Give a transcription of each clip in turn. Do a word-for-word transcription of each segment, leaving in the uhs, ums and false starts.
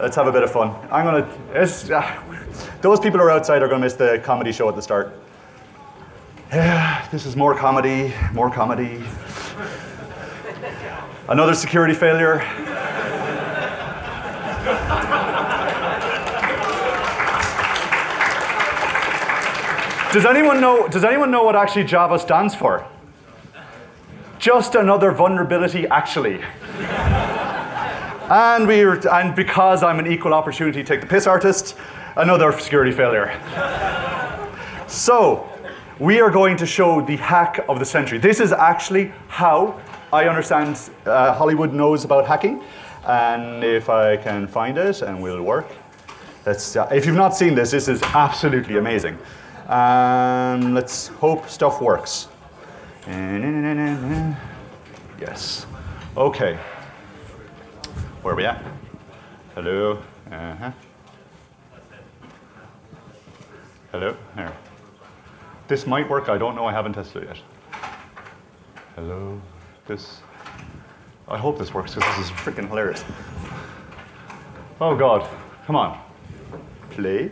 let's have a bit of fun. I'm gonna, it's, uh, those people who are outside are gonna miss the comedy show at the start. Yeah, this is more comedy, more comedy. Another security failure. Does anyone know, does anyone know what actually Java stands for? Just another vulnerability, actually. And, we were, and because I'm an equal opportunity take the piss artist, another security failure. So, we are going to show the hack of the century. This is actually how I understand uh, Hollywood knows about hacking. And if I can find it, and will work. Let's, uh, if you've not seen this, this is absolutely amazing. Um, let's hope stuff works. Yes. Okay. Where are we at? Hello. Uh-huh. Hello. There. This might work. I don't know. I haven't tested it yet. Hello. This. I hope this works because this is freaking hilarious. Oh God. Come on. Play.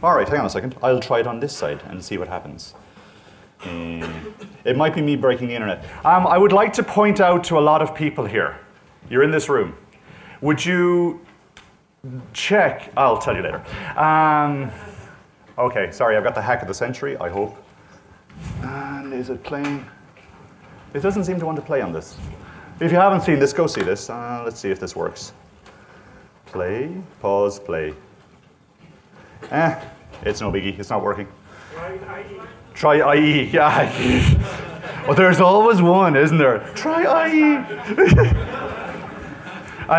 All right, hang on a second. I'll try it on this side and see what happens. Um, it might be me breaking the internet. Um, I would like to point out to a lot of people here. You're in this room. Would you check? I'll tell you later. Um, okay, sorry, I've got the hack of the century, I hope. And is it playing? It doesn't seem to want to play on this. If you haven't seen this, go see this. Uh, let's see if this works. Play, pause, play. Eh, it's no biggie. It's not working. Try I E. Yeah. Well, there's always one, isn't there? Try I E.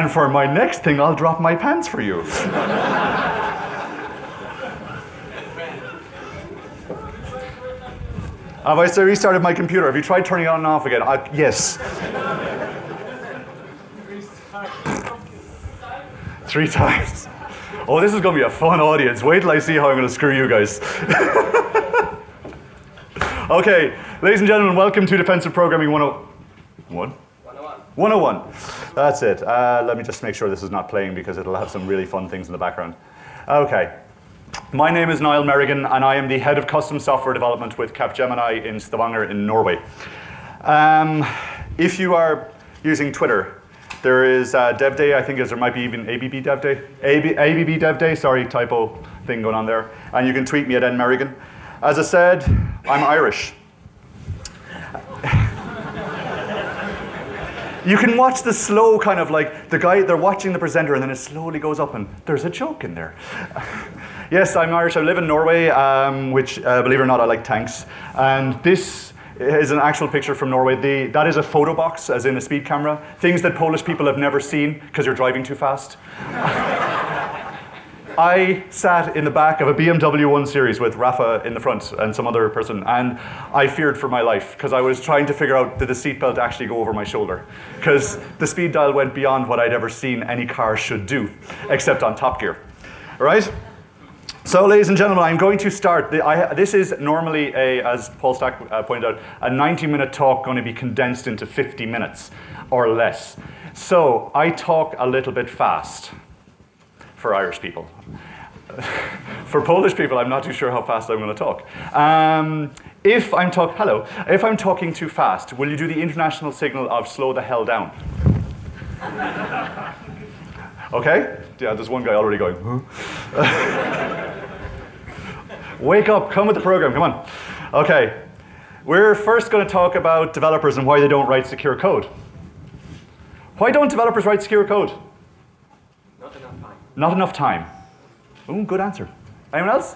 And for my next thing, I'll drop my pants for you. Have I restarted my computer? Have you tried turning it on and off again? I, yes. Three times. Oh, this is going to be a fun audience. Wait till I see how I'm going to screw you guys. Okay, ladies and gentlemen, welcome to Defensive Programming one oh one. one oh one. That's it. Uh, let me just make sure this is not playing because it'll have some really fun things in the background. Okay. My name is Niall Merrigan, and I am the head of custom software development with Capgemini in Stavanger in Norway. Um, if you are using Twitter, there is uh, Dev Day, I think, as there might be even A B B Dev Day. A B, A B B Dev Day, sorry, typo thing going on there. And you can tweet me at N Merrigan. As I said, I'm Irish. You can watch the slow kind of like, the guy, they're watching the presenter, and then it slowly goes up, and there's a joke in there. Yes, I'm Irish. I live in Norway, um, which, uh, believe it or not, I like tanks. And this is an actual picture from Norway. The, that is a photo box, as in a speed camera. Things that Polish people have never seen, because you're driving too fast. I sat in the back of a B M W one series with Rafa in the front and some other person, and I feared for my life, because I was trying to figure out, did the seatbelt actually go over my shoulder? Because the speed dial went beyond what I'd ever seen any car should do, except on Top Gear. All right? So, ladies and gentlemen, I'm going to start. The, I, this is normally, a, as Paul Stack uh, pointed out, a ninety minute talk going to be condensed into fifty minutes or less. So, I talk a little bit fast for Irish people. For Polish people, I'm not too sure how fast I'm going to talk. Um, if I'm talk, hello, if I'm talking too fast, will you do the international signal of slow the hell down? Okay? Yeah, there's one guy already going, huh? Wake up, come with the program, come on. Okay, we're first going to talk about developers and why they don't write secure code. Why don't developers write secure code? Not enough time. Not enough time. Ooh, good answer. Anyone else?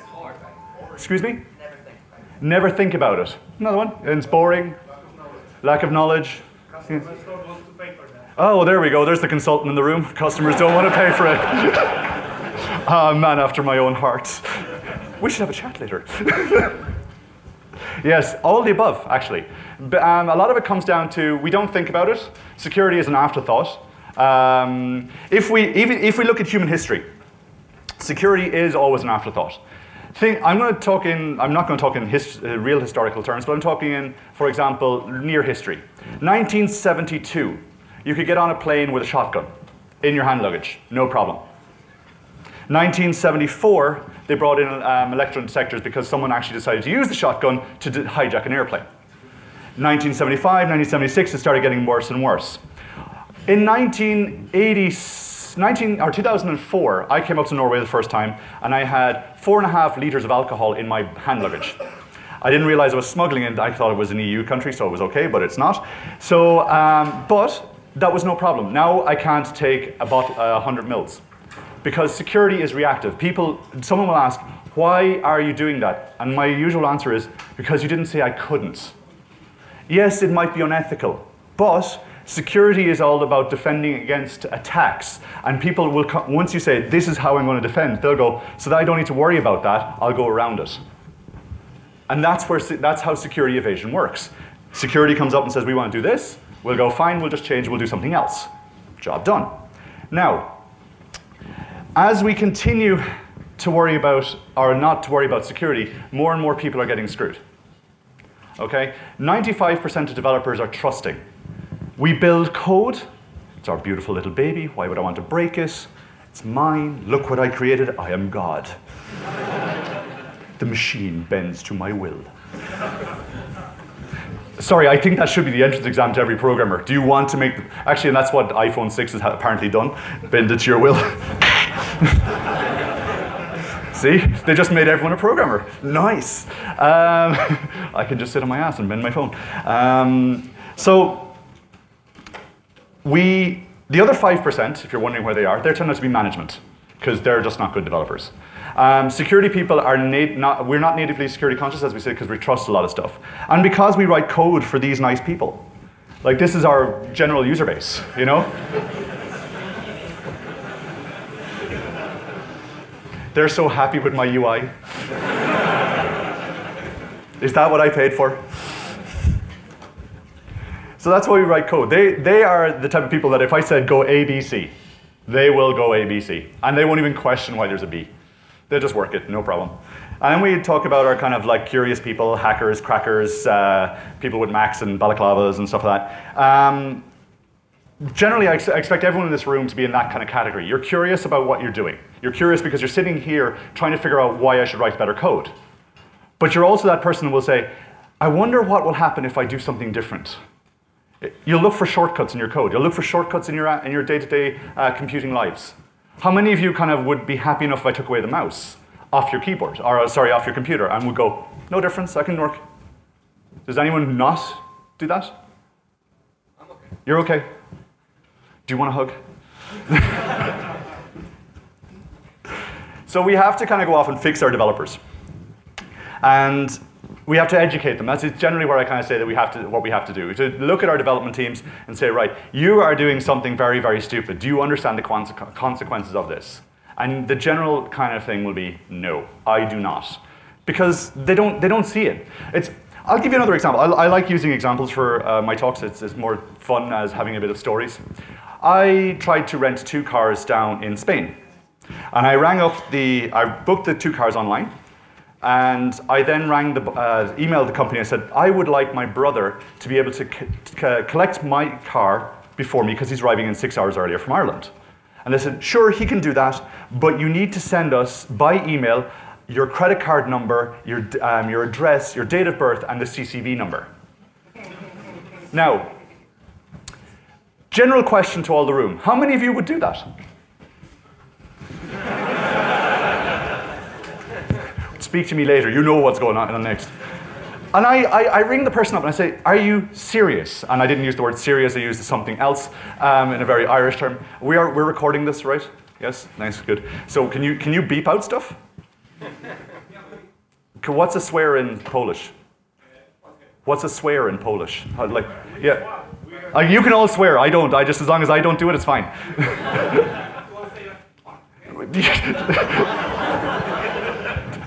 Never think about it. Excuse me? Never think about it. Never think about it. Another one? It's boring. Lack of knowledge. Lack of knowledge. Customers don't want to pay for that. Oh, there we go. There's the consultant in the room. Customers don't want to pay for it. Ah, oh, man after my own heart. We should have a chat later. Yes, all the above, actually. But, um, a lot of it comes down to we don't think about it. Security is an afterthought. Um, if, we, even if we look at human history, security is always an afterthought. Think, I'm going to talk in, I'm not going to talk in his, uh, real historical terms, but I'm talking in, for example, near history. nineteen seventy-two, You could get on a plane with a shotgun in your hand luggage, no problem. nineteen seventy-four, they brought in um, electron detectors because someone actually decided to use the shotgun to hijack an airplane. nineteen seventy-five, nineteen seventy-six, it started getting worse and worse. In nineteen eighty, nineteen, or two thousand four, I came up to Norway the first time, and I had four and a half liters of alcohol in my hand luggage. I didn't realize I was smuggling it. I thought it was an E U country, so it was okay, but it's not. So, um, but that was no problem. Now I can't take a bottle, uh, one hundred mils, because security is reactive. People, someone will ask, why are you doing that? And my usual answer is, because you didn't say I couldn't. Yes, it might be unethical, but security is all about defending against attacks. And people will, once you say, this is how I'm going to defend, they'll go, so that I don't need to worry about that, I'll go around it. And that's, where, that's how security evasion works. Security comes up and says, we want to do this. We'll go, fine, we'll just change, we'll do something else. Job done. Now, as we continue to worry about, or not to worry about security, more and more people are getting screwed. Okay? ninety-five percent of developers are trusting. We build code. It's our beautiful little baby. Why would I want to break it? It's mine. Look what I created. I am God. The machine bends to my will. Sorry, I think that should be the entrance exam to every programmer. Do you want to make... The... Actually, and that's what iPhone six has apparently done. Bend it to your will. See? They just made everyone a programmer. Nice. Um, I can just sit on my ass and bend my phone. Um, so, we... The other five percent, if you're wondering where they are, they're turned out to be management, because they're just not good developers. Um, security people are not, we're not natively security conscious, as we say, because we trust a lot of stuff. And because we write code for these nice people. Like, this is our general user base, you know? They're so happy with my U I. Is that what I paid for? So that's why we write code. They, they are the type of people that if I said go A, B, C, they will go A, B, C. And they won't even question why there's a B. They just work it, no problem. And then we talk about our kind of like curious people, hackers, crackers, uh, people with Macs and balaclavas and stuff like that. Um, generally, I, ex I expect everyone in this room to be in that kind of category. You're curious about what you're doing. You're curious because you're sitting here trying to figure out why I should write better code. But you're also that person who will say, I wonder what will happen if I do something different. You'll look for shortcuts in your code. You'll look for shortcuts in your in your day-to-day uh, computing lives. How many of you kind of would be happy enough if I took away the mouse off your keyboard, or uh, sorry, off your computer, and would go, no difference, I can work. Does anyone not do that? I'm okay. You're okay. Do you want a hug? So we have to kind of go off and fix our developers, and we have to educate them. That's generally where I kind of say that we have to, what we have to do, to look at our development teams and say, right, you are doing something very, very stupid. Do you understand the consequences of this? And the general kind of thing will be, no, I do not. Because they don't, they don't see it. It's, I'll give you another example. I, I like using examples for uh, my talks. It's, it's more fun as having a bit of stories. I tried to rent two cars down in Spain. And I rang up the, I booked the two cars online. And I then rang the, uh, emailed the company and said, I would like my brother to be able to c c collect my car before me because he's arriving in six hours earlier from Ireland. And they said, sure, he can do that, but you need to send us by email your credit card number, your, um, your address, your date of birth, and the C C V number. Now, general question to all the room. How many of you would do that? Speak to me later, you know what's going on next. And I, I, I ring the person up and I say, are you serious? And I didn't use the word serious, I used something else um, in a very Irish term. We are, we're recording this, right? Yes, nice, good. So can you, can you beep out stuff? What's a swear in Polish? What's a swear in Polish? Like, yeah. Like, you can all swear, I don't. I just, as long as I don't do it, it's fine.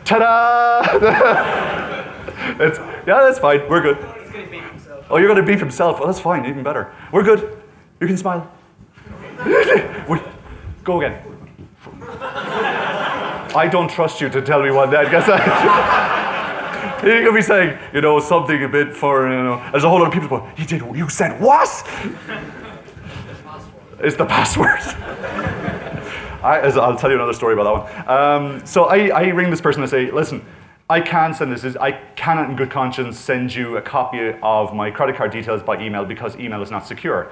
Ta-da! It's, yeah, that's fine. We're good. Oh, you're going to beep himself. Oh, that's fine. Even better. We're good. You can smile. Go again. I don't trust you to tell me what that. I guess you could be saying, you know, something a bit foreign. You know, there's a whole lot of people going, you did. You said what? is the password. I, as I'll tell you another story about that one. Um, so I, I ring this person and say, listen, I can send this, I cannot in good conscience send you a copy of my credit card details by email because email is not secure.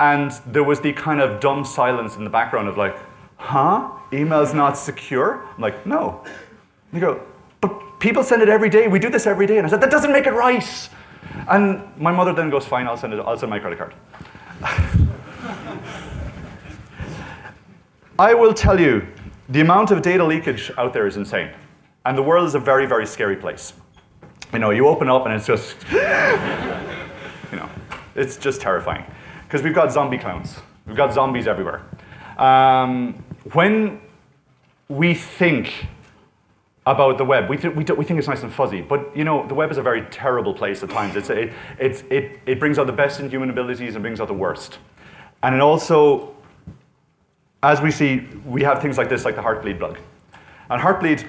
And there was the kind of dumb silence in the background of like, huh? Email's not secure? I'm like, no. And you go, but people send it every day, we do this every day. And I said, that doesn't make it right. And my mother then goes, fine, I'll send it, I'll send my credit card. I will tell you, the amount of data leakage out there is insane. And the world is a very, very scary place. You know, you open up and it's just, you know, it's just terrifying. Because we've got zombie clowns. We've got zombies everywhere. Um, when we think about the web, we, th we, th we think it's nice and fuzzy. But, you know, the web is a very terrible place at times. It's, it, it's, it, it brings out the best in human abilities and brings out the worst. And it also, as we see, we have things like this, like the Heartbleed bug. And Heartbleed,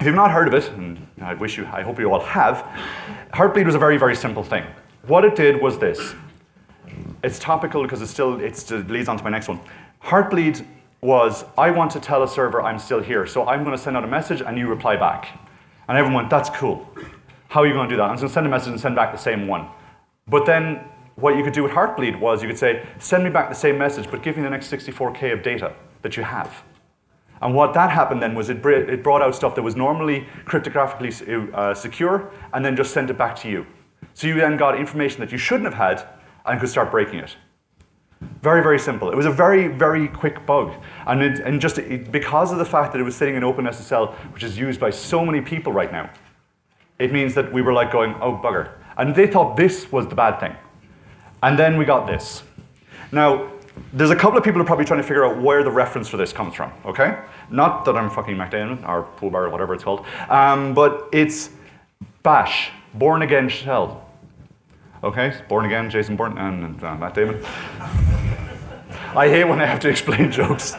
if you've not heard of it, and I wish you, I hope you all have, Heartbleed was a very, very simple thing. What it did was this. It's topical because it still it's, it leads on to my next one. Heartbleed was, I want to tell a server I'm still here, so I'm going to send out a message and you reply back. And everyone went, that's cool. How are you going to do that? I'm just going to send a message and send back the same one. But then what you could do with Heartbleed was you could say, send me back the same message, but give me the next sixty-four K of data that you have. And what that happened then was it, it brought out stuff that was normally cryptographically uh, secure and then just sent it back to you. So you then got information that you shouldn't have had and could start breaking it. Very, very simple. It was a very, very quick bug. And, it, and just it, because of the fact that it was sitting in OpenSSL, which is used by so many people right now, it means that we were like going, oh, bugger. And they thought this was the bad thing. And then we got this. Now, there's a couple of people who are probably trying to figure out where the reference for this comes from, okay? Not that I'm fucking MacDanon or Poolbar or whatever it's called, um, but it's bash, born again shell. Okay, born again, Jason Bourne, and uh, Matt Damon. I hate when I have to explain jokes.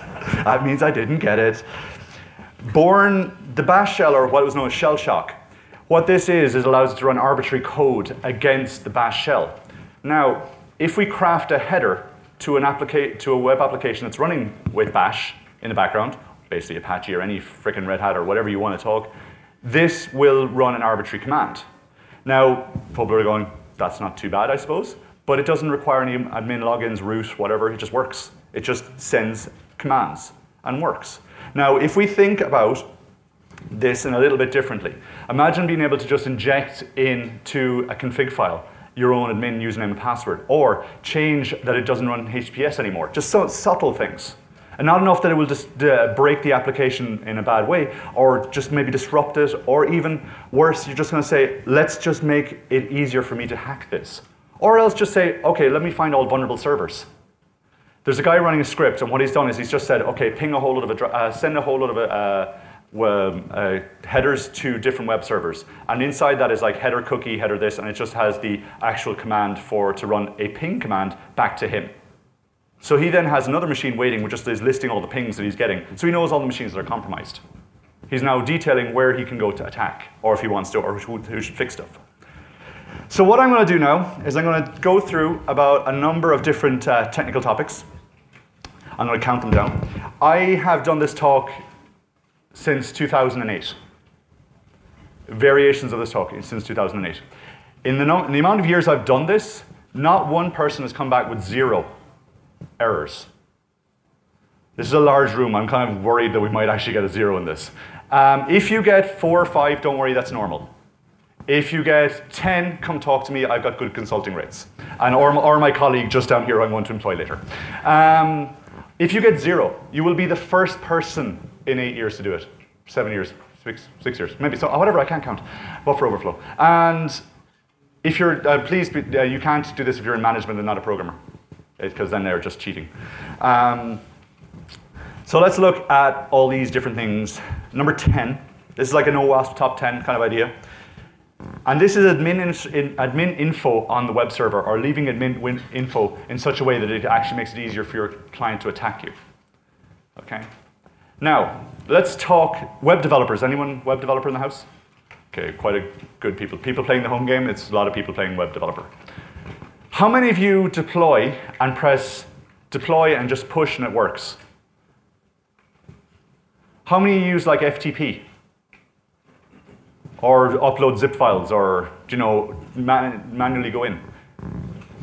That means I didn't get it. Born, the bash shell, or what was known as Shellshock. What this is, is allows it to run arbitrary code against the bash shell. Now, if we craft a header to an applica to a web application that's running with bash in the background, basically Apache or any frickin' Red Hat or whatever you want to talk, this will run an arbitrary command. Now, people are going, that's not too bad, I suppose, but it doesn't require any admin logins, root, whatever, it just works. It just sends commands and works. Now, if we think about this in a little bit differently, imagine being able to just inject into a config file your own admin username and password, or change that it doesn't run H T T P S anymore. Just so subtle things. And not enough that it will just uh, break the application in a bad way, or just maybe disrupt it, or even worse, you're just going to say, let's just make it easier for me to hack this. Or else just say, okay, let me find all vulnerable servers. There's a guy running a script, and what he's done is he's just said, okay, ping a whole lot of a, uh, send a whole lot of a, uh, Um, uh, headers to different web servers, and inside that is like header cookie, header this, and it just has the actual command for to run a ping command back to him. So he then has another machine waiting, which just is listing all the pings that he's getting, so he knows all the machines that are compromised. He's now detailing where he can go to attack, or if he wants to, or who, who should fix stuff. So what I'm going to do now is I'm going to go through about a number of different uh, technical topics. I'm going to count them down. I have done this talk since two thousand eight. Variations of this talk since two thousand eight. In the, no in the amount of years I've done this, not one person has come back with zero errors. This is a large room. I'm kind of worried that we might actually get a zero in this. Um, if you get four or five, don't worry, that's normal. If you get ten, come talk to me. I've got good consulting rates. And or, or my colleague just down here I'm going to employ later. Um, if you get zero, you will be the first person in eight years to do it, seven years, six, six years, maybe, so whatever, I can't count. Buffer overflow. And if you're, uh, please, be, uh, you can't do this if you're in management and not a programmer, because then they're just cheating. Um, so let's look at all these different things. Number ten, this is like an OWASP top ten kind of idea. And this is admin, in, admin info on the web server, or leaving admin info in such a way that it actually makes it easier for your client to attack you, okay? Now, let's talk web developers. Anyone web developer in the house? Okay, quite a good people. People playing the home game, it's a lot of people playing web developer. How many of you deploy and press Deploy and just push and it works. How many use like F T P? Or upload zip files, or you know, man manually go in?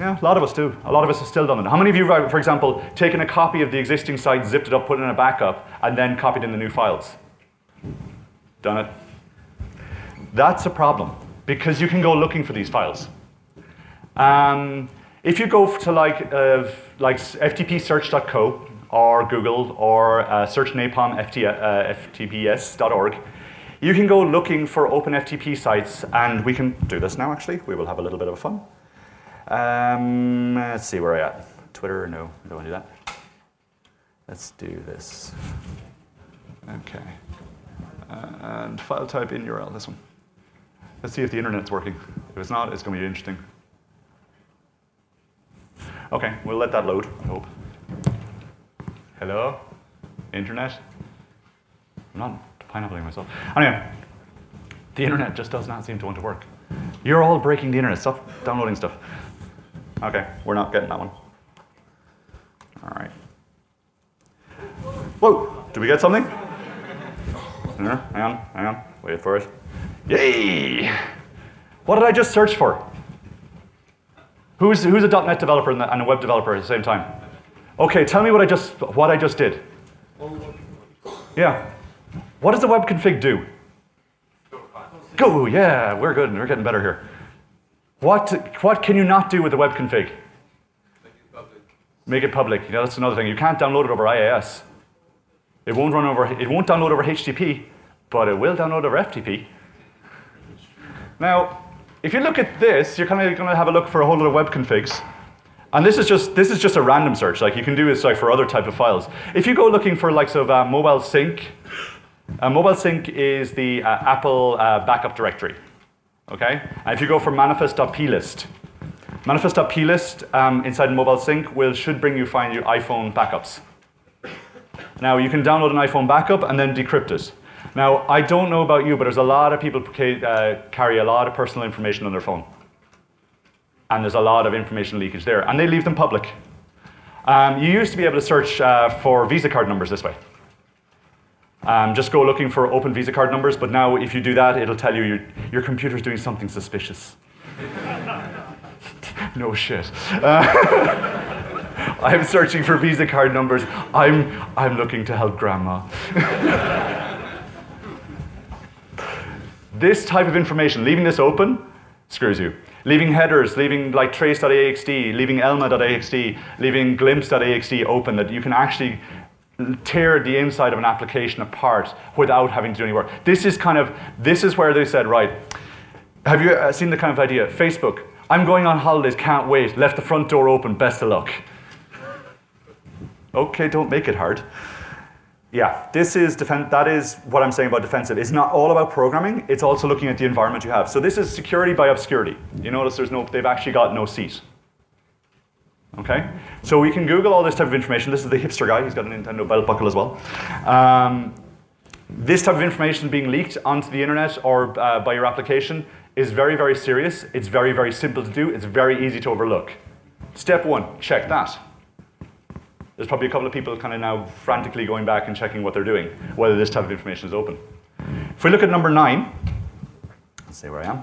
Yeah, a lot of us do. A lot of us have still done it. How many of you, for example, taken a copy of the existing site, zipped it up, put it in a backup, and then copied in the new files? Done it. That's a problem, because you can go looking for these files. Um, if you go to like, uh, like F T P search dot co, or Google, or uh, search napalm uh, F T P S dot org, you can go looking for open F T P sites, and we can do this now, actually. We will have a little bit of fun. Um, let's see where I'm at. Twitter, no, I don't want to do that. Let's do this. Okay. Uh, and file type in U R L, this one. Let's see if the internet's working. If it's not, it's going to be interesting. Okay, we'll let that load, I hope. Hello? Internet? I'm not pineappling myself. Anyway, the internet just does not seem to want to work. You're all breaking the internet. Stop downloading stuff. Okay, we're not getting that one. All right. Whoa, did we get something? No, hang on, hang on. Wait for it. Yay! What did I just search for? Who's, who's a dot net developer and a web developer at the same time? Okay, tell me what I just, what I just did. Yeah. What does the web config do? Go, yeah, we're good, and we're getting better here. What, what can you not do with the web config? Make it public. Make it public. You know, that's another thing. You can't download it over I I S. It won't run over. It won't download over H T T P, but it will download over F T P. Now, if you look at this, you're kind of going to have a look for a whole lot of web configs, and this is just this is just a random search. Like you can do this like for other type of files. If you go looking for like sort of uh, Mobile Sync. Uh, Mobile Sync is the uh, Apple uh, backup directory, okay? And if you go for manifest.plist, manifest.plist um, inside Mobile Sync will should bring you find your iPhone backups. Now you can download an iPhone backup and then decrypt it. Now I don't know about you, but there's a lot of people uh, carry a lot of personal information on their phone, and there's a lot of information leakage there, and they leave them public. Um, you used to be able to search uh, for Visa card numbers this way. Um, just go looking for open Visa card numbers, but now if you do that, it'll tell you your, your computer's doing something suspicious. No shit. Uh, I'm searching for Visa card numbers. I'm, I'm looking to help grandma. This type of information, leaving this open, screws you. Leaving headers, leaving like trace.axt, leaving elma.axt, leaving glimpse.axt open that you can actually tear the inside of an application apart without having to do any work. This is kind of, this is where they said, right, have you seen the kind of idea? Facebook, I'm going on holidays, can't wait, left the front door open, best of luck. Okay, don't make it hard. Yeah, this is, defen- that is what I'm saying about defensive. It's not all about programming, it's also looking at the environment you have. So this is security by obscurity. You notice there's no, they've actually got no seat. Okay, so we can Google all this type of information. This is the hipster guy, he's got a Nintendo belt buckle as well. Um, this type of information being leaked onto the internet or uh, by your application is very, very serious. It's very, very simple to do. It's very easy to overlook. Step one, check that. There's probably a couple of people kind of now frantically going back and checking what they're doing, whether this type of information is open. If we look at number nine, let's see where I am.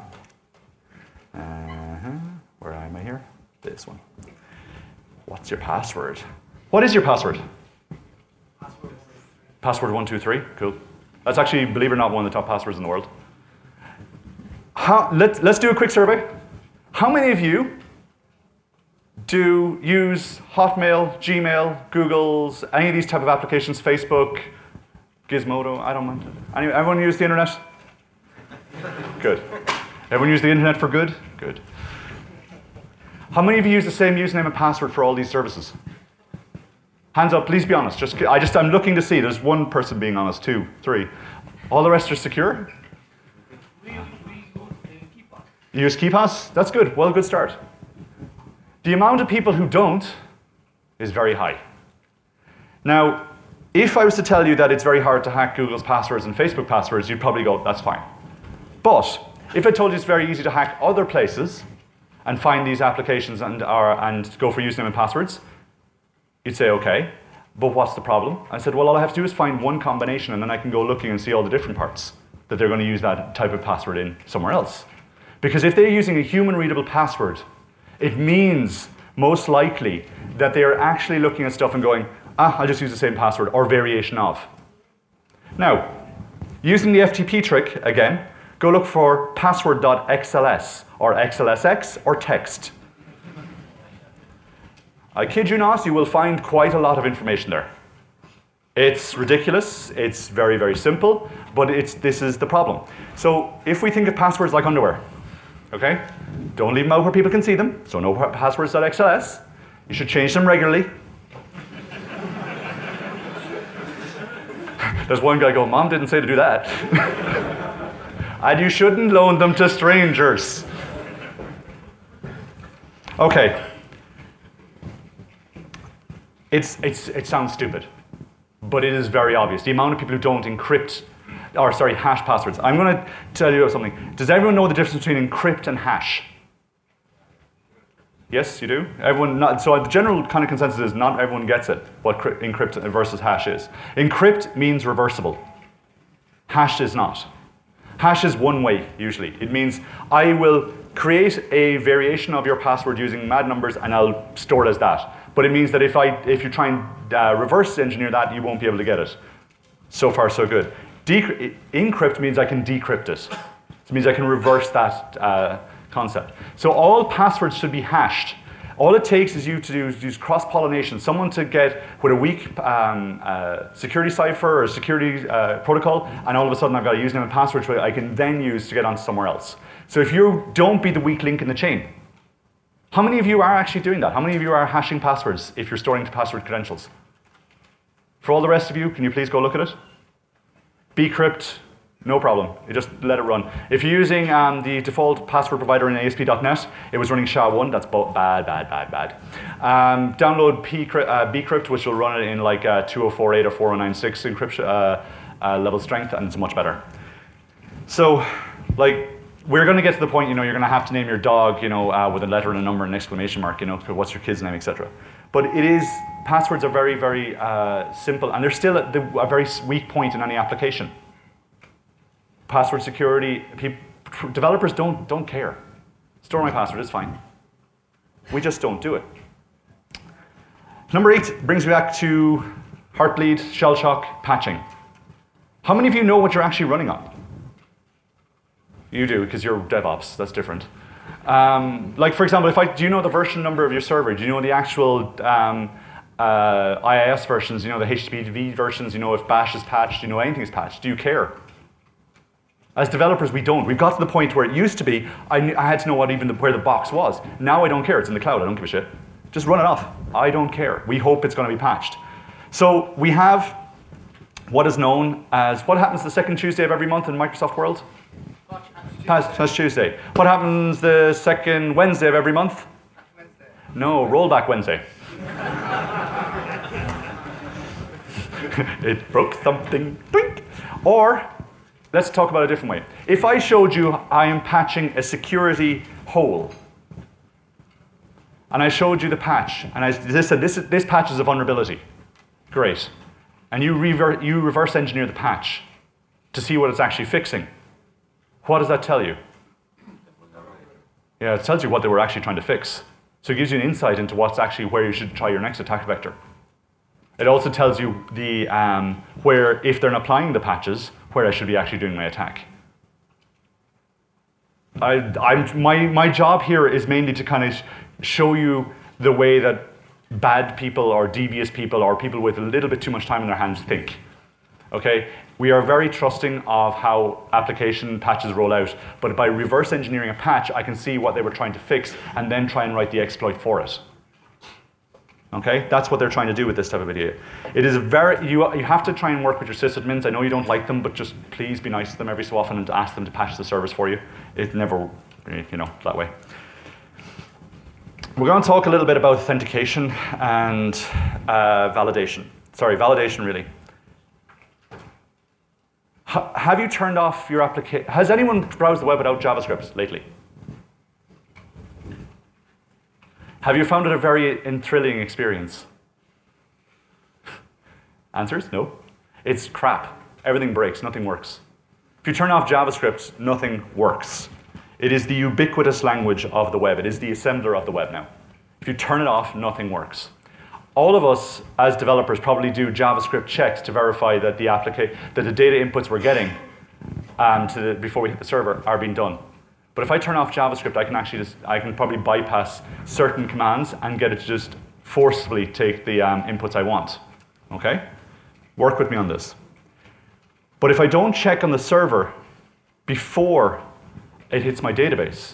Uh-huh. Where am I here? This one. What's your password? What is your password? Password, password one two three, cool. That's actually, believe it or not, one of the top passwords in the world. How, let, let's do a quick survey. How many of you do use Hotmail, Gmail, Google's, any of these type of applications, Facebook, Gizmodo, I don't mind. Anyway, everyone use the internet? Good. Everyone use the internet for good? Good. How many of you use the same username and password for all these services? Hands up, please be honest. Just, I just, I'm looking to see. There's one person being honest, two, three. All the rest are secure? We use KeePass. You use KeePass? That's good. Well, good start. The amount of people who don't is very high. Now, if I was to tell you that it's very hard to hack Google's passwords and Facebook passwords, you'd probably go, that's fine. But if I told you it's very easy to hack other places, and find these applications and, are, and go for username and passwords, He'd say, okay, but what's the problem? I said, well, all I have to do is find one combination and then I can go looking and see all the different parts that they're going to use that type of password in somewhere else. Because if they're using a human-readable password, it means most likely that they are actually looking at stuff and going, ah, I'll just use the same password or variation of. Now, using the F T P trick again, go look for password.xls or xlsx or text. I kid you not, you will find quite a lot of information there. It's ridiculous, it's very, very simple, but it's, this is the problem. So if we think of passwords like underwear, okay? Don't leave them out where people can see them, so no passwords.xls. You should change them regularly. There's one guy going, Mom didn't say to do that. And you shouldn't loan them to strangers. Okay. It's, it's, it sounds stupid, but it is very obvious. The amount of people who don't encrypt, or sorry, hash passwords. I'm going to tell you something. Does everyone know the difference between encrypt and hash? Yes, you do? Everyone not, so the general kind of consensus is not everyone gets it, what encrypt versus hash is. Encrypt means reversible. Hash is not. Hash is one way, usually. It means I will create a variation of your password using mad numbers and I'll store it as that. But it means that if, I, if you try and uh, reverse engineer that, you won't be able to get it. So far, so good. De- encrypt means I can decrypt it. It means I can reverse that uh, concept. So all passwords should be hashed. All it takes is you to do is use cross-pollination, someone to get with a weak um, uh, security cipher or security uh, protocol, and all of a sudden I've got a username and password which I can then use to get onto somewhere else. So if you don't be the weak link in the chain, how many of you are actually doing that? How many of you are hashing passwords if you're storing password credentials? For all the rest of you, can you please go look at it? Bcrypt. No problem. You just let it run. If you're using um, the default password provider in A S P dot net, it was running S H A one. That's bad, bad, bad, bad. Um, download Bcrypt, which will run it in like uh, two oh four eight or four oh nine six encryption uh, uh, level strength, and it's much better. So, like, we're going to get to the point, you know, you're going to have to name your dog, you know, uh, with a letter and a number and an exclamation mark, you know, what's your kid's name, et cetera. But it is, passwords are very, very uh, simple, and they're still at the, a very weak point in any application. Password security, people, developers don't, don't care. Store my password, it's fine. We just don't do it. Number eight brings me back to Heartbleed, Shellshock, patching. How many of you know what you're actually running on? You do, because you're DevOps, that's different. Um, like for example, if I, do you know the version number of your server? Do you know the actual um, uh, I I S versions? Do you know the H T T P versions? Do you know if bash is patched? Do you know anything is patched? Do you care? As developers, we don't. We've got to the point where it used to be, I, knew, I had to know what even the, where the box was. Now I don't care. It's in the cloud. I don't give a shit. Just run it off. I don't care. We hope it's going to be patched. So we have what is known as, what happens the second Tuesday of every month in Microsoft world? Patch, patch, Tuesday. patch Tuesday. What happens the second Wednesday of every month? Wednesday. No, rollback Wednesday. It broke something. Doink. Or, let's talk about a different way. If I showed you I am patching a security hole, and I showed you the patch, and I said this, this patch is a vulnerability, great. And you, rever you reverse engineer the patch to see what it's actually fixing. What does that tell you? Yeah, it tells you what they were actually trying to fix. So it gives you an insight into what's actually where you should try your next attack vector. It also tells you the, um, where, if they're not applying the patches, where I should be actually doing my attack. I, I'm, my, my job here is mainly to kind of show you the way that bad people or devious people or people with a little bit too much time in their hands think. Okay? We are very trusting of how application patches roll out, but by reverse engineering a patch, I can see what they were trying to fix and then try and write the exploit for it. Okay, that's what they're trying to do with this type of idea. It is very, you, you have to try and work with your sysadmins. I know you don't like them, but just please be nice to them every so often and ask them to patch the service for you. It never, you know, that way. We're going to talk a little bit about authentication and uh, validation. Sorry, validation really. H have you turned off your application? Has anyone browsed the web without JavaScript lately? Have you found it a very thrilling experience? Answers? No. It's crap. Everything breaks. Nothing works. If you turn off JavaScript, nothing works. It is the ubiquitous language of the web. It is the assembler of the web now. If you turn it off, nothing works. All of us, as developers, probably do JavaScript checks to verify that the, that the data inputs we're getting um, to the, before we hit the server are being done. But if I turn off JavaScript, I can actually just, I can probably bypass certain commands and get it to just forcefully take the um, inputs I want. Okay? Work with me on this. But if I don't check on the server before it hits my database,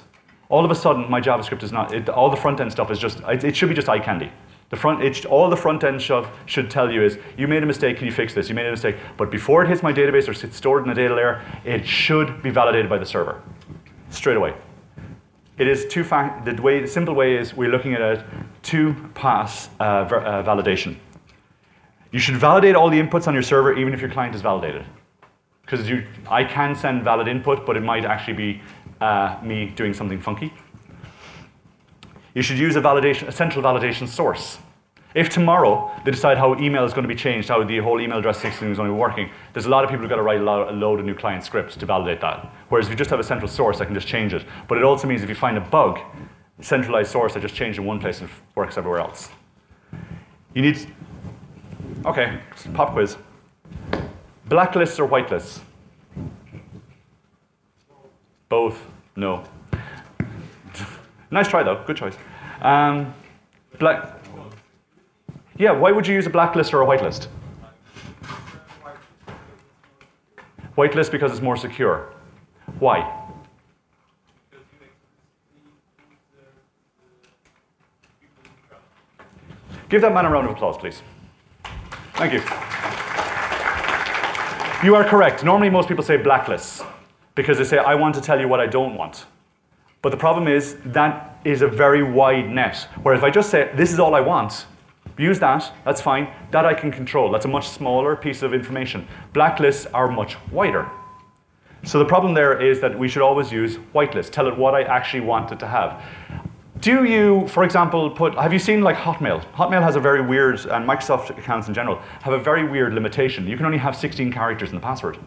all of a sudden my JavaScript is not, it, all the front end stuff is just, it, it should be just eye candy. The front, it, all the front-end stuff should tell you is, you made a mistake, can you fix this? You made a mistake. But before it hits my database or it's stored in the data layer, it should be validated by the server straight away. It is two fact, the, way, the simple way is we're looking at a two-pass uh, uh, validation. You should validate all the inputs on your server even if your client is validated. Because you, I can send valid input, but it might actually be uh, me doing something funky. You should use a, validation, a central validation source. If tomorrow they decide how email is going to be changed, how the whole email address system is going to be working, there's a lot of people who've got to write a, lot, a load of new client scripts to validate that. Whereas if you just have a central source, I can just change it. But it also means if you find a bug, a centralized source, I just change in one place and it works everywhere else. You need, okay, pop quiz. Blacklists or whitelists? Both, no. Nice try, though. Good choice. Um, black. Yeah, why would you use a blacklist or a whitelist? Whitelist because it's more secure. Why? Give that man a round of applause, please. Thank you. You are correct. Normally, most people say blacklists because they say, I want to tell you what I don't want. But the problem is, that is a very wide net. Whereas if I just say, this is all I want, use that, that's fine, that I can control. That's a much smaller piece of information. Blacklists are much wider. So the problem there is that we should always use whitelist. Tell it what I actually want it to have. Do you, for example, put, have you seen like Hotmail? Hotmail has a very weird, and Microsoft accounts in general, have a very weird limitation. You can only have sixteen characters in the password.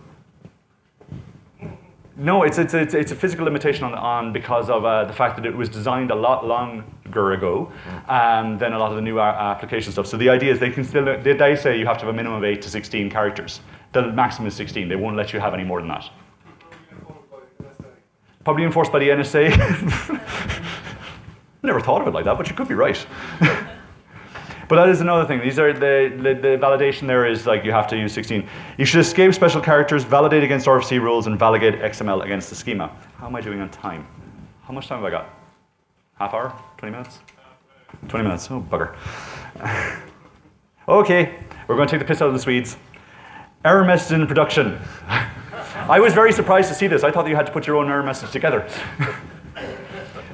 No, it's, it's, it's, it's a physical limitation on, on because of uh, the fact that it was designed a lot longer ago um, than a lot of the new application stuff. So the idea is they can still, they, they say you have to have a minimum of eight to sixteen characters. The maximum is sixteen. They won't let you have any more than that. Probably enforced by the N S A. Never thought of it like that, but you could be right. But that is another thing. These are the, the, the validation there is like you have to use sixteen. You should escape special characters, validate against R F C rules, and validate X M L against the schema. How am I doing on time? How much time have I got? Half hour? twenty minutes? twenty minutes. Oh, bugger. Okay, we're going to take the piss out of the Swedes. Error message in production. I was very surprised to see this. I thought that you had to put your own error message together.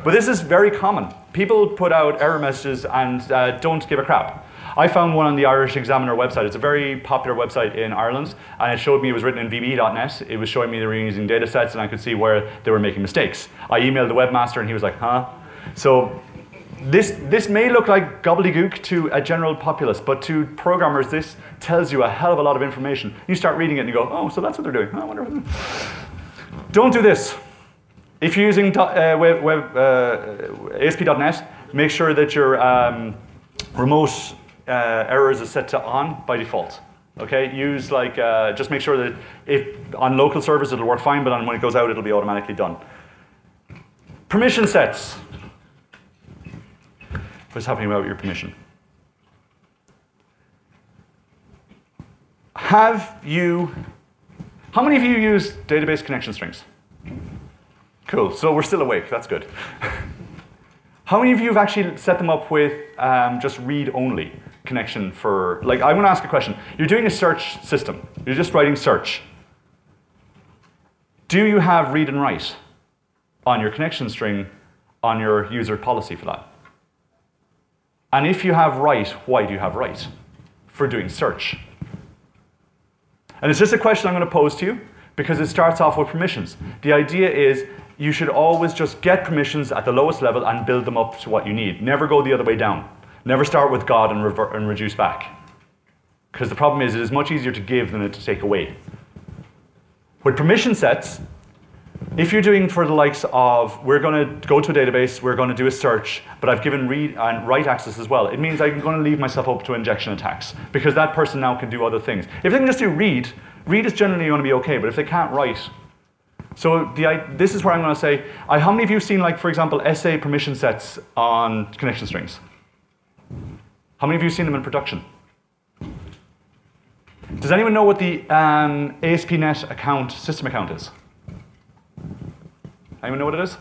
But this is very common. People put out error messages and uh, don't give a crap. I found one on the Irish Examiner website. It's a very popular website in Ireland, and it showed me it was written in V B dot net. It was showing me they were using data sets, and I could see where they were making mistakes. I emailed the webmaster, and he was like, huh? So this, this may look like gobbledygook to a general populace, but to programmers, this tells you a hell of a lot of information. You start reading it, and you go, oh, so that's what they're doing. I wonder what they're... Don't do this. If you're using uh, web, web, uh, A S P dot net, make sure that your um, remote uh, errors is set to on by default. Okay, use like uh, just make sure that if on local servers it'll work fine, but on, when it goes out it'll be automatically done. Permission sets. What's happening about your permission? Have you? How many of you use database connection strings? Cool, so we're still awake, that's good. How many of you have actually set them up with um, just read-only connection for, like, I want to ask a question. You're doing a search system. You're just writing search. Do you have read and write on your connection string on your user policy for that? And if you have write, why do you have write for doing search? And it's just a question I'm going to pose to you because it starts off with permissions. The idea is you should always just get permissions at the lowest level and build them up to what you need. Never go the other way down. Never start with God and, and reduce back. because the problem is it is much easier to give than it to take away. With permission sets, if you're doing for the likes of, we're going to go to a database, we're going to do a search, but I've given read and write access as well, it means I'm going to leave myself up to injection attacks, because that person now can do other things. If they can just do read, read is generally going to be okay, but if they can't write, so the, I, this is where I'm going to say, I, how many of you have seen, like, for example, S A permission sets on connection strings? How many of you have seen them in production? Does anyone know what the um, A S P dot net account, system account is? Anyone know what it is?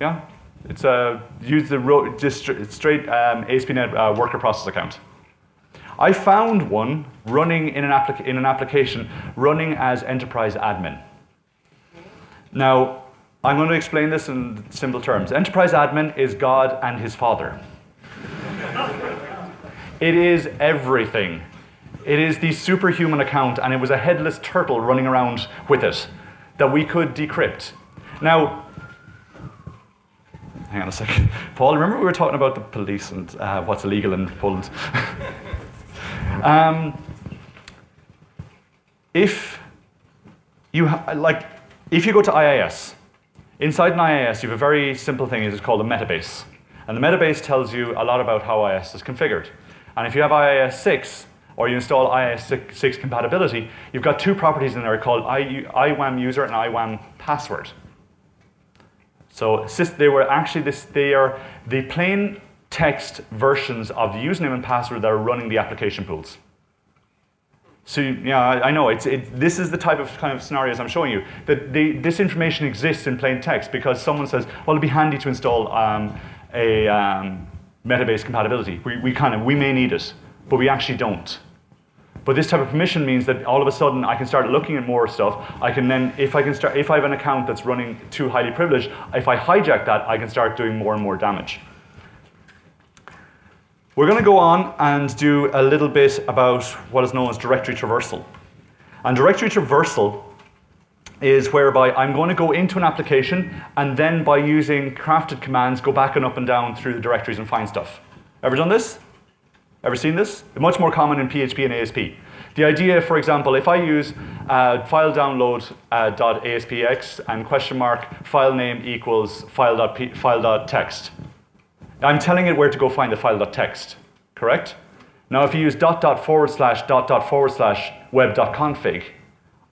Yeah? It's a, use the ro dist straight um, A S P dot net uh, worker process account. I found one running in an, applica in an application running as Enterprise Admin. Now, I'm going to explain this in simple terms. Enterprise Admin is God and his father. It is everything. It is the superhuman account, and it was a headless turtle running around with it that we could decrypt. Now, hang on a second. Paul, remember we were talking about the police and uh, what's illegal in Poland? um, if you, ha like, If you go to I I S, inside an I I S, you have a very simple thing. It's called a metabase. And the metabase tells you a lot about how I I S is configured. And if you have I I S six, or you install I I S six compatibility, you've got two properties in there called I W A M user and I W A M password. So they were actually this, they are the plain text versions of the username and password that are running the application pools. So yeah, I know, it's, it, this is the type of kind of scenarios I'm showing you, that the, this information exists in plain text because someone says, well, it'd be handy to install um, a um, metabase compatibility. We, we, kind of, we may need it, but we actually don't. But this type of permission means that all of a sudden I can start looking at more stuff. I can then, if I, can start, if I have an account that's running too highly privileged, if I hijack that, I can start doing more and more damage. We're going to go on and do a little bit about what is known as directory traversal. And directory traversal is whereby I'm going to go into an application and then by using crafted commands go back and up and down through the directories and find stuff. Ever done this? Ever seen this? Much more common in P H P and A S P. The idea, for example, if I use uh, file download uh, dot aspx and question mark file name equals file dot p file dot text. I'm telling it where to go find the file.txt, correct? Now if you use dot dot forward slash dot dot forward slash web.config,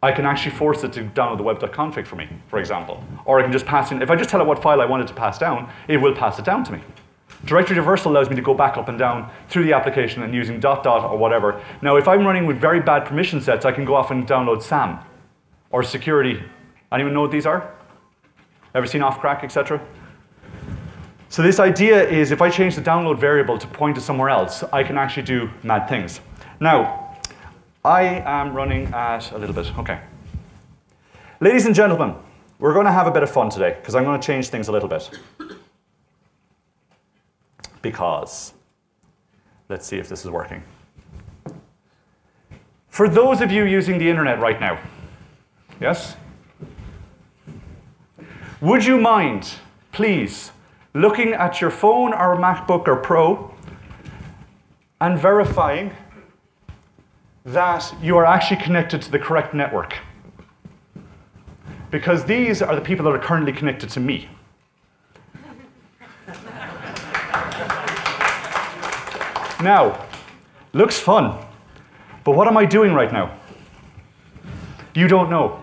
I can actually force it to download the web.config for me, for example. Or I can just pass in, if I just tell it what file I want it to pass down, it will pass it down to me. Directory traversal allows me to go back up and down through the application and using dot dot or whatever. Now if I'm running with very bad permission sets, I can go off and download SAM or security. Anyone know what these are? Ever seen off-crack, et cetera? So this idea is if I change the download variable to point to somewhere else, I can actually do mad things. Now, I am running at a little bit, okay. Ladies and gentlemen, we're going to have a bit of fun today because I'm going to change things a little bit. Because, let's see if this is working. For those of you using the internet right now, yes? Would you mind, please, looking at your phone or MacBook or Pro and verifying that you are actually connected to the correct network. Because these are the people that are currently connected to me. Now, looks fun, but what am I doing right now? You don't know.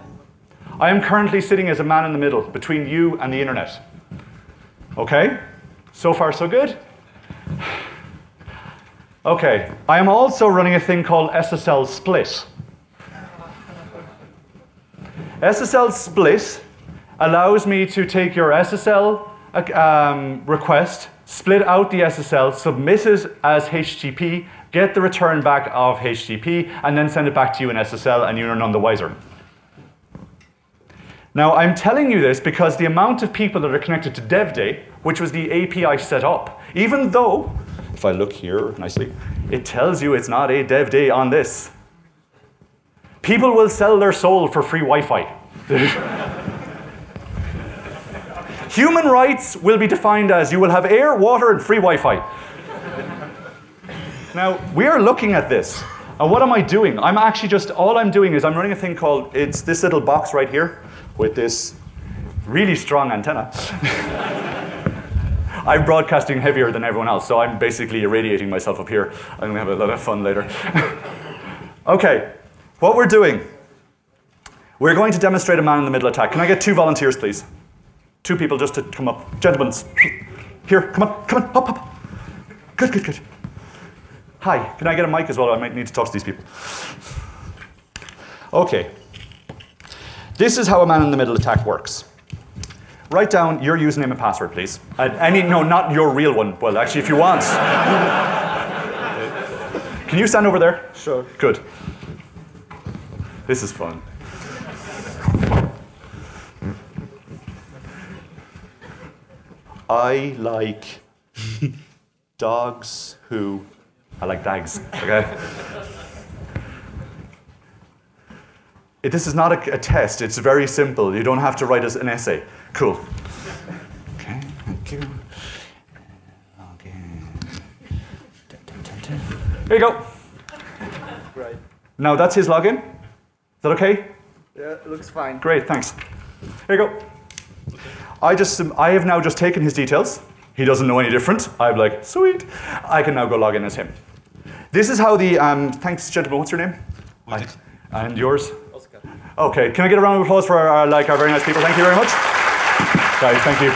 I am currently sitting as a man in the middle between you and the internet. Okay, so far so good. Okay, I am also running a thing called S S L split. S S L split allows me to take your S S L um, request, split out the S S L, submit it as H T T P, get the return back of H T T P, and then send it back to you in S S L, and you're none the wiser. Now, I'm telling you this because the amount of people that are connected to Dev Day, which was the A P I set up, even though, if I look here nicely, it tells you it's not a Dev Day on this. People will sell their soul for free Wi-Fi. Human rights will be defined as you will have air, water, and free Wi-Fi. Now, we are looking at this. And what am I doing? I'm actually just, all I'm doing is I'm running a thing called, it's this little box right here with this really strong antenna. I'm broadcasting heavier than everyone else, so I'm basically irradiating myself up here. I'm gonna have a lot of fun later. Okay, what we're doing, we're going to demonstrate a man-in-the-middle attack. Can I get two volunteers, please? Two people just to come up. Gentlemen, here, come on, come on, hop, hop. Good, good, good. Hi, can I get a mic as well? I might need to talk to these people. Okay. This is how a man-in-the-middle attack works. Write down your username and password, please. And any, no, not your real one. Well, actually, if you want. Can you stand over there? Sure. Good. This is fun. I like dogs who... I like dags, okay? It, this is not a, a test. It's very simple. You don't have to write us an essay. Cool. Okay, thank you. Okay. Dun, dun, dun, dun. Here you go. Right. Now that's his login. Is that okay? Yeah, it looks fine. Great, thanks. Here you go. I just, I have now just taken his details. He doesn't know any different. I'm like, sweet. I can now go log in as him. This is how the, um, thanks, gentlemen, what's your name? I, and yours? Oscar. Okay, can I get a round of applause for our, like, our very nice people? Thank you very much. Guys, thank you.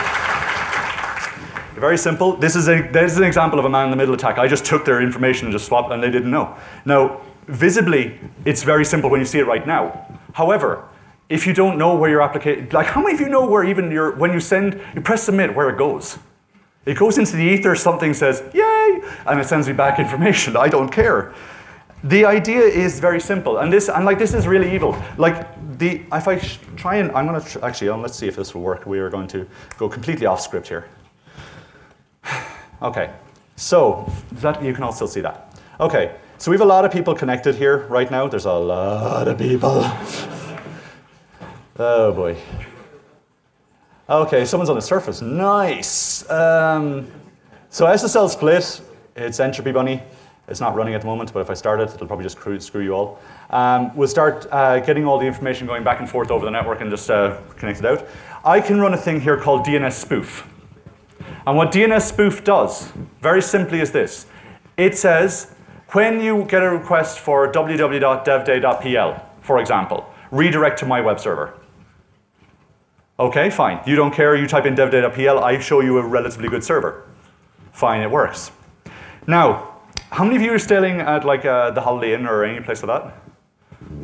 Very simple. This is, a, this is an example of a man-in-the-middle attack. I just took their information and just swapped, and they didn't know. Now, visibly, it's very simple when you see it right now. However, if you don't know where your application, like how many of you know where even your, when you send, you press submit, where it goes? It goes into the ether, something says, yay, and it sends me back information. I don't care. The idea is very simple. And this, and like this is really evil. Like the, if I try and, I'm gonna, tr actually, um, let's see if this will work. We are going to go completely off script here. Okay, so that, you can all still see that. Okay, so we have a lot of people connected here right now. There's a lot of people. Oh boy. Okay, someone's on the surface. Nice. Um, so S S L split, it's entropy bunny. It's not running at the moment, but if I start it, it'll probably just screw you all. Um, we'll start uh, getting all the information going back and forth over the network and just uh, connect it out. I can run a thing here called D N S spoof. And what D N S spoof does, very simply, is this. It says, when you get a request for w w w dot dev day dot p l, for example, redirect to my web server. Okay, fine. You don't care. You type in dev data dot p l. I show you a relatively good server. Fine, it works. Now, how many of you are staying at like uh, the Holiday Inn or any place like that?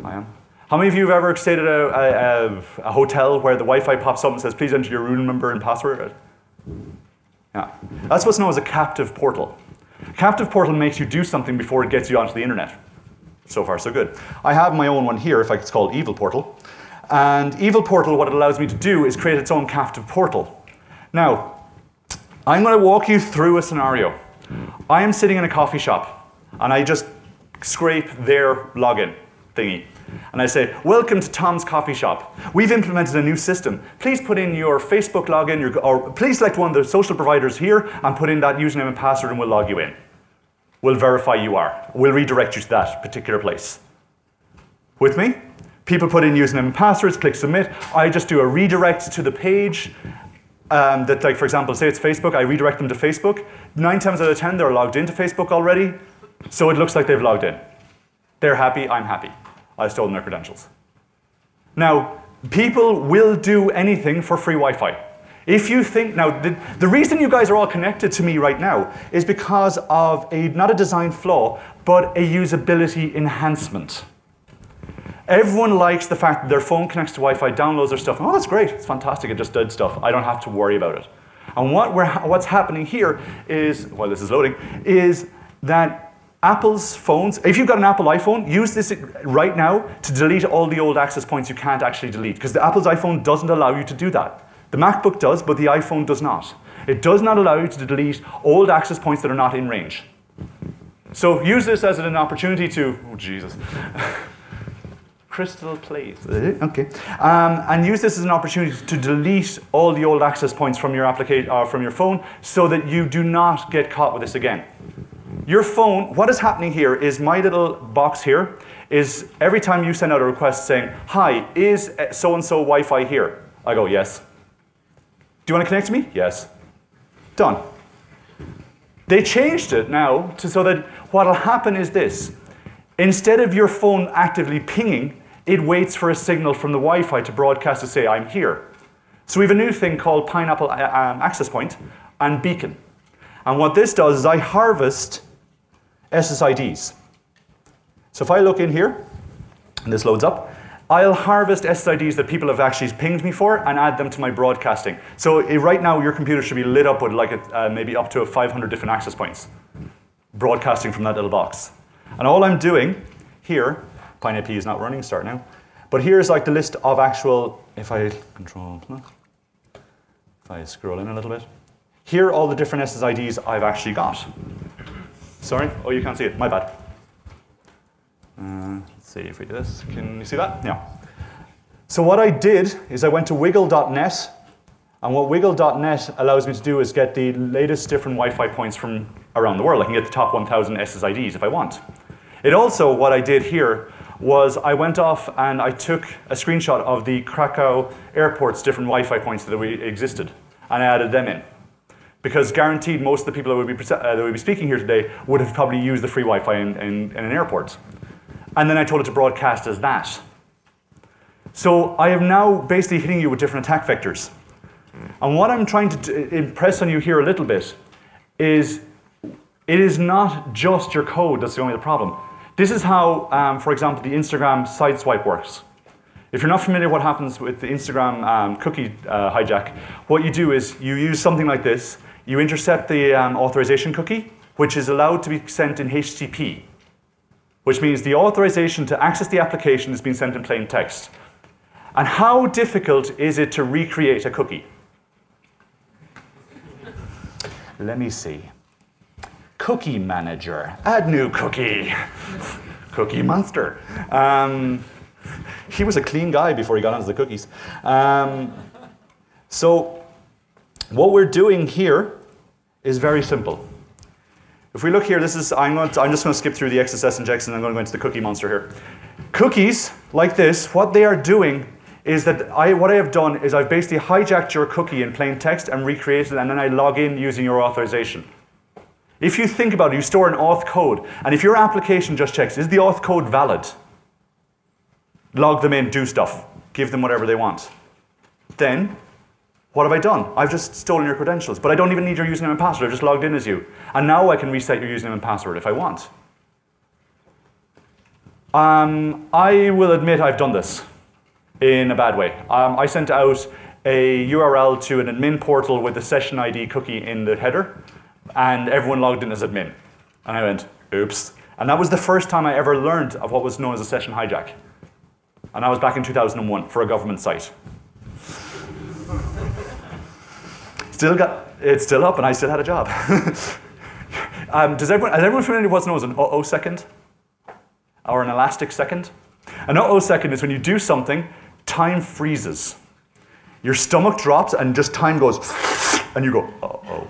I am. How many of you have ever stayed at a, a, a hotel where the Wi-Fi pops up and says, please enter your room number and password? Yeah. That's what's known as a captive portal. Captive portal makes you do something before it gets you onto the internet. So far, so good. I have my own one here, if it's called Evil Portal. And Evil Portal, what it allows me to do is create its own captive portal. Now, I'm going to walk you through a scenario. I am sitting in a coffee shop, and I just scrape their login thingy. And I say, welcome to Tom's Coffee Shop. We've implemented a new system. Please put in your Facebook login, your, or please select one of the social providers here, and put in that username and password, and we'll log you in. We'll verify you are. We'll redirect you to that particular place. With me? People put in username and passwords, click submit. I just do a redirect to the page um, that, like, for example, say it's Facebook, I redirect them to Facebook. Nine times out of ten, they're logged into Facebook already, so it looks like they've logged in. They're happy, I'm happy. I've stolen their credentials. Now, people will do anything for free Wi-Fi. If you think, now, the, the reason you guys are all connected to me right now is because of a, not a design flaw, but a usability enhancement. Everyone likes the fact that their phone connects to Wi-Fi, downloads their stuff, and, oh, that's great, it's fantastic, it just did stuff, I don't have to worry about it. And what we're, what's happening here is, while this is loading, is that Apple's phones, if you've got an Apple iPhone, use this right now to delete all the old access points you can't actually delete, because the Apple's iPhone doesn't allow you to do that. The MacBook does, but the iPhone does not. It does not allow you to delete old access points that are not in range. So use this as an opportunity to, oh, Jesus. Crystal, please. Okay. Um, and use this as an opportunity to delete all the old access points from your application, uh, from your phone, so that you do not get caught with this again. Your phone, what is happening here is my little box here is every time you send out a request saying, hi, is so-and-so Wi-Fi here? I go, yes. Do you want to connect to me? Yes. Done. They changed it now to, so that what will happen is this. Instead of your phone actively pinging, it waits for a signal from the Wi-Fi to broadcast to say, I'm here. So we have a new thing called Pineapple um, Access Point and Beacon. And what this does is I harvest S S I Ds. So if I look in here, and this loads up, I'll harvest S S I Ds that people have actually pinged me for and add them to my broadcasting. So it, right now, your computer should be lit up with like a, uh, maybe up to five hundred different access points, broadcasting from that little box. And all I'm doing here, PineAP is not running, start now, but here's like the list of actual, if I control, if I scroll in a little bit, here are all the different S S I Ds I've actually got. Sorry, oh, you can't see it, my bad. Uh, let's see if we do this. Can you see that? Yeah. So what I did is I went to wiggle dot net, and what wiggle dot net allows me to do is get the latest different Wi-Fi points from around the world. I can get the top one thousand S S I Ds if I want. It also, what I did here was I went off and I took a screenshot of the Krakow airport's different Wi-Fi points that existed, and I added them in. Because guaranteed, most of the people that would be, uh, that would be speaking here today would have probably used the free Wi-Fi in, in, in an airport. And then I told it to broadcast as that. So I am now basically hitting you with different attack vectors. And what I'm trying to impress on you here a little bit is it is not just your code that's the only problem. This is how, um, for example, the Instagram sideswipe works. If you're not familiar what happens with the Instagram um, cookie uh, hijack, what you do is you use something like this. You intercept the um, authorization cookie, which is allowed to be sent in H T T P, which means the authorization to access the application is being sent in plain text. And how difficult is it to recreate a cookie? Let me see. Cookie manager, add new cookie. Cookie monster. Um, he was a clean guy before he got onto the cookies. Um, so what we're doing here is very simple. If we look here, this is, I'm, going to, I'm just going to skip through the X S S injection and I'm going to go into the cookie monster here. Cookies, like this, what they are doing is that I, what I have done is I've basically hijacked your cookie in plain text and recreated it, and then I log in using your authorization. If you think about it, you store an auth code, and if your application just checks, is the auth code valid? Log them in, do stuff, give them whatever they want. Then, what have I done? I've just stolen your credentials, but I don't even need your username and password, I've just logged in as you. And now I can reset your username and password if I want. Um, I will admit I've done this in a bad way. Um, I sent out a U R L to an admin portal with the session I D cookie in the header, and everyone logged in as admin. And I went, oops. And that was the first time I ever learned of what was known as a session hijack. And I was back in two thousand one for a government site. Still got, it's still up and I still had a job. um, does everyone, is everyone familiar with what's known as an uh-oh second? Or an elastic second? An uh-oh second is when you do something, time freezes. Your stomach drops and just time goes, and you go, uh-oh.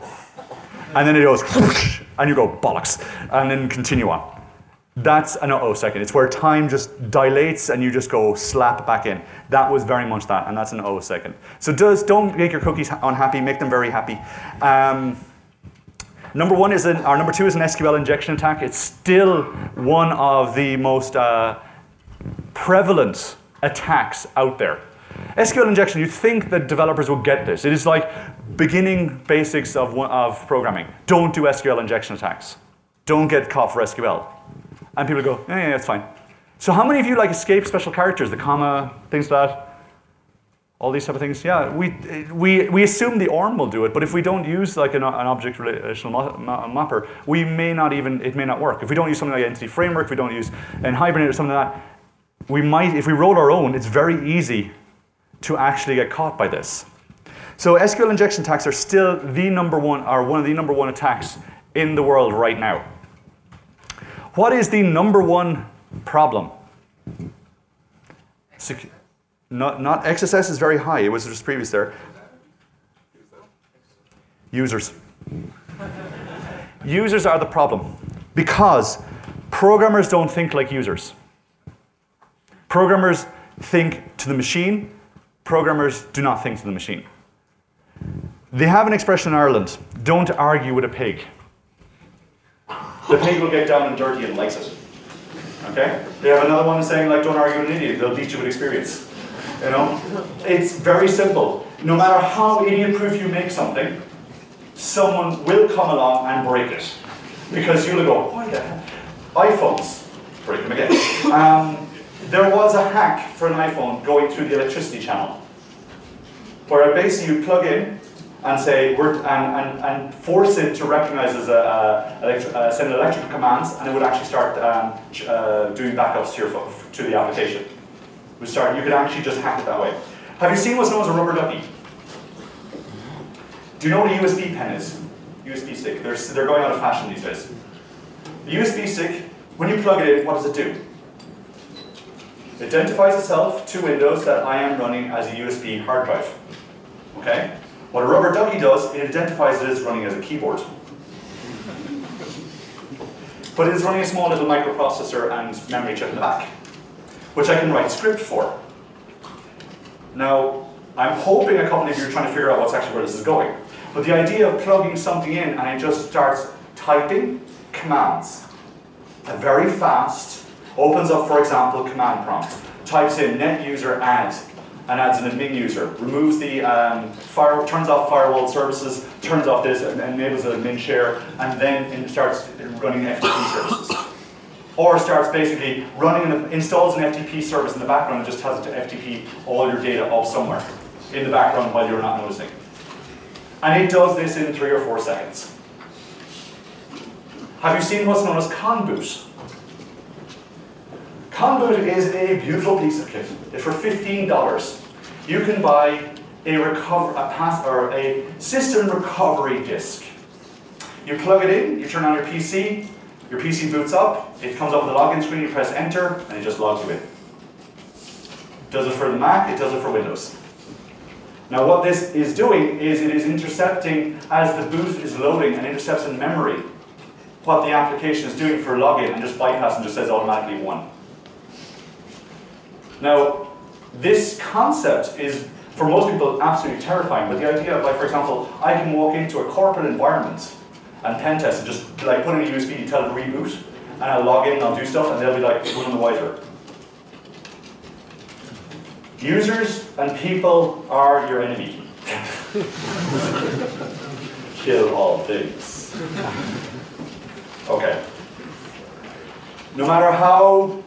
And then it goes, whoosh, and you go, bollocks, and then continue on. That's an uh-oh second. It's where time just dilates and you just go slap back in. That was very much that, and that's an uh-oh second. So does, don't make your cookies unhappy, make them very happy. Um, number one is, an, or number two is an S Q L injection attack. It's still one of the most uh, prevalent attacks out there. S Q L injection, you'd think that developers will get this. It is like beginning basics of, of programming. Don't do S Q L injection attacks. Don't get caught for S Q L. And people go, yeah, yeah, yeah, it's fine. So how many of you like escape special characters, the comma, things like that? All these type of things? Yeah, we, we, we assume the O R M will do it, but if we don't use like an, an object relational mapper, we may not even, it may not work. If we don't use something like entity framework, if we don't use an Hibernate or something like that, we might, if we wrote our own, it's very easy to actually get caught by this. So S Q L injection attacks are still the number one, are one of the number one attacks in the world right now. What is the number one problem? Secu not, not X S S is very high, it was just previous there. Users. Users are the problem. because programmers don't think like users. Programmers think to the machine. Programmers do not think to the machine. They have an expression in Ireland, don't argue with a pig. The pig will get down and dirty and likes it. Okay? They have another one saying, like, don't argue with an idiot, they'll beat you with experience. You know? It's very simple. No matter how idiot-proof you make something, someone will come along and break it. Because you'll go, why the heck? iPhones, break them again. Um, there was a hack for an iPhone going through the electricity channel, where basically you plug in and say, we're, and, and, and force it to recognize as a, a electric, uh, send electrical commands, and it would actually start um, uh, doing backups to your to the application. We start. You could actually just hack it that way. Have you seen what's known as a rubber ducky? Do you know what a U S B pen is? U S B stick. They're they're going out of fashion these days. The U S B stick. When you plug it in, what does it do? It identifies itself to Windows that I am running as a U S B hard drive. Okay. What a rubber ducky does, it identifies it as running as a keyboard. But it's running a small little microprocessor and memory chip in the back, which I can write script for. Now, I'm hoping a couple of you are trying to figure out what's actually where this is going. But the idea of plugging something in and it just starts typing commands. And very fast, opens up, for example, command prompt, types in net user add, and adds an admin user, removes the um, firewall, turns off firewall services, turns off this, and enables an admin share, and then starts running F T P services. Or starts basically running, an, installs an F T P service in the background and just has it to F T P all your data up somewhere in the background while you're not noticing. And it does this in three or four seconds. Have you seen what's known as Conboot? Conboot is a beautiful piece of kit. It's for fifteen dollars. You can buy a recover, a pass, or a system recovery disk. You plug it in, you turn on your P C, your P C boots up, it comes up with a login screen, you press enter, and it just logs you in. It does it for the Mac, it does it for Windows. Now what this is doing is it is intercepting, as the boot is loading and intercepts in memory, what the application is doing for login and just bypass and just says automatically one. Now, this concept is, for most people, absolutely terrifying, but the idea of, like, for example, I can walk into a corporate environment and pen test and just, like, put in a U S B, tell it to reboot, and I'll log in and I'll do stuff, and they'll be like, "Who's on the wiser?" Users and people are your enemy. Kill all things. Okay. No matter how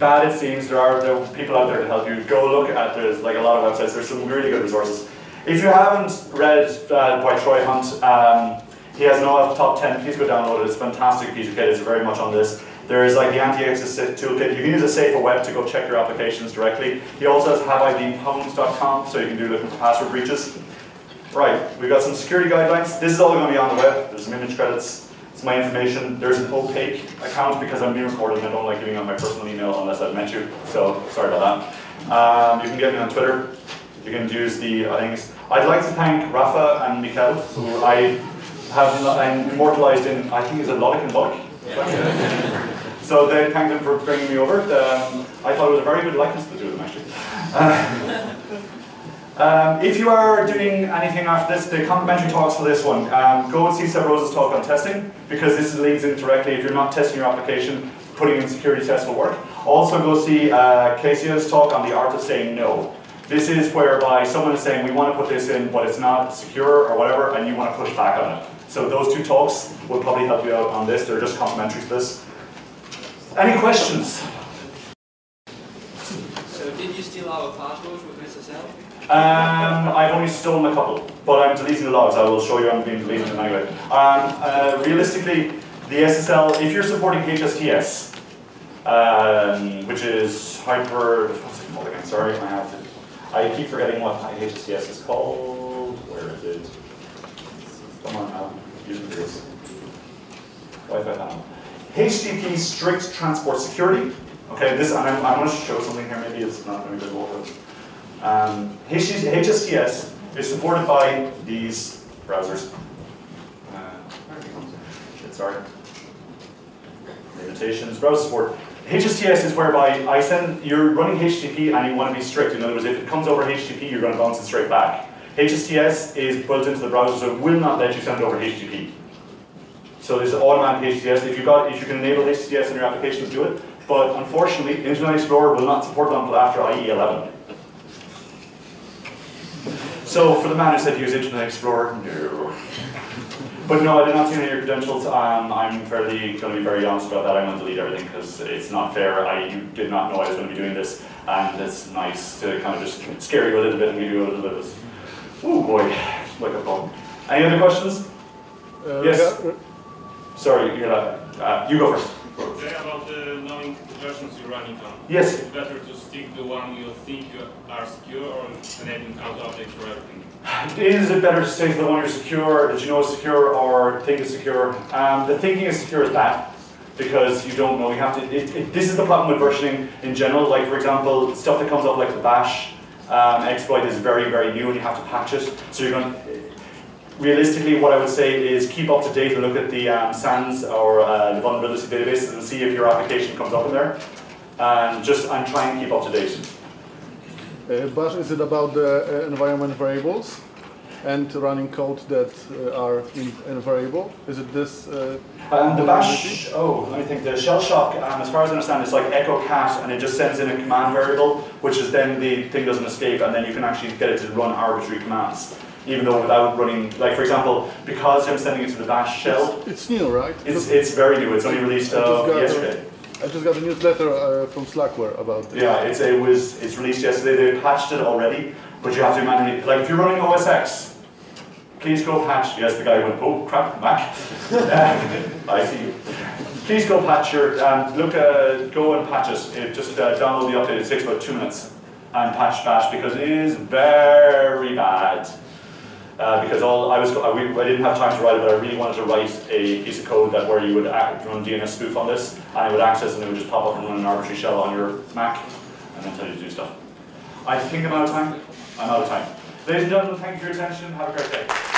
bad it seems, there are there are people out there to help you. Go look at, there's like a lot of websites, there's some really good resources. If you haven't read uh, by Troy Hunt, um, he has an O W A S P top ten, please go download it, it's a fantastic piece of kit, it's very much on this. There is like the anti-access toolkit, you can use a safer web to go check your applications directly. He also has have I been pwned dot com, so you can do looking for password breaches. Right, we've got some security guidelines, this is all going to be on the web, there's some image credits. It's my information. There's an opaque account because I'm being recorded and I don't like giving out my personal email unless I've met you. So sorry about that. Um, you can get me on Twitter. You can use the uh, things. I'd like to thank Rafa and Mikhail, who I have I'm immortalized in, I think it's a Lodic and Bodic. Yeah. So they thank them for bringing me over. Um, I thought it was a very good likeness to the two of them, actually. Uh, Um, if you are doing anything after this, the complimentary talks for this one, um, go and see Seb Rose's talk on testing, because this leads in directly. If you're not testing your application, putting in security tests will work. Also go see uh, Casey's talk on the art of saying no. This is whereby someone is saying, we want to put this in, but it's not secure or whatever, and you want to push back on it. So those two talks will probably help you out on this. They're just complimentary to this. Any questions? So did you steal our passwords with S S L? Um, I've only stolen a couple, but I'm deleting the logs. I will show you I'm being deleting them anyway. Um, uh, realistically, the S S L, if you're supporting H S T S, um, which is hyper, what's it called again? Sorry, I have to, I keep forgetting what H S T S is called. Where is it? Come on now, using this Wi-Fi panel. H T T P strict transport security. Okay, this, and I'm, I'm going to show something here. Maybe it's not going to be visible. Um, H S T S is supported by these browsers. Uh, shit, sorry. implementations. Browser support. H S T S is whereby I send, you're running H T T P and you want to be strict. In other words, if it comes over H T T P, you're going to bounce it straight back. H S T S is built into the browser, so it will not let you send over H T T P. So there's automatic H T T S. If you got, if you can enable H T T S in your applications, do it. But unfortunately, Internet Explorer will not support it until after I E eleven. So for the man who said use Internet Explorer, no. But no, I did not see any of your credentials. Um, I'm fairly going to be very honest about that. I'm going to delete everything because it's not fair. I did not know I was going to be doing this, and it's nice to kind of just scare you a little bit and give you a little bit of this. Oh boy, like a bomb. Any other questions? Uh, yes. Yeah. Sorry, you, uh, you go first. Okay, about the knowing versions you're running on. Yes. Is it better to stick the one you think you are secure, or enabling auto update for everything? Is it better to stay to the one you're secure, or did you know is secure, or think is secure? Um, the thinking is secure is bad, because you don't know. You have to. It, it, this is the problem with versioning in general. Like, for example, stuff that comes up like the bash um, exploit is very, very new, and you have to patch it. So you're going. Realistically, what I would say is keep up to date and look at the um, SANS or uh, the vulnerability databases and see if your application comes up in there. And just and try and keep up to date. Uh, bash, is it about the uh, environment variables and running code that uh, are in, in variable? Is it this? Uh, um, the bash, oh, let me think. The Shellshock, um, as far as I understand, is like echo cat, and it just sends in a command variable, which is then the thing doesn't escape, and then you can actually get it to run arbitrary commands, even though without running, like for example, because I'm sending it to the bash shell. It's, it's new, right? It's, it's very new. It's only released uh, yesterday. A, I just got a newsletter uh, from Slackware about this. Yeah, it's, it was it's released yesterday. They patched it already, but you have to manually, like if you're running O S X, please go patch. Yes, the guy went, oh crap, Mac. uh, I see you. Please go patch your, um, look, uh, go and patch it. it just uh, download the update. It takes about two minutes and patch bash because it is very bad. Uh, because all I was, I, we, I didn't have time to write it, but I really wanted to write a piece of code that where you would act, run D N S spoof on this, and it would access, and it would just pop up and run an arbitrary shell on your Mac, and then tell you to do stuff. I think I'm out of time. I'm out of time. Ladies and gentlemen, thank you for your attention. Have a great day.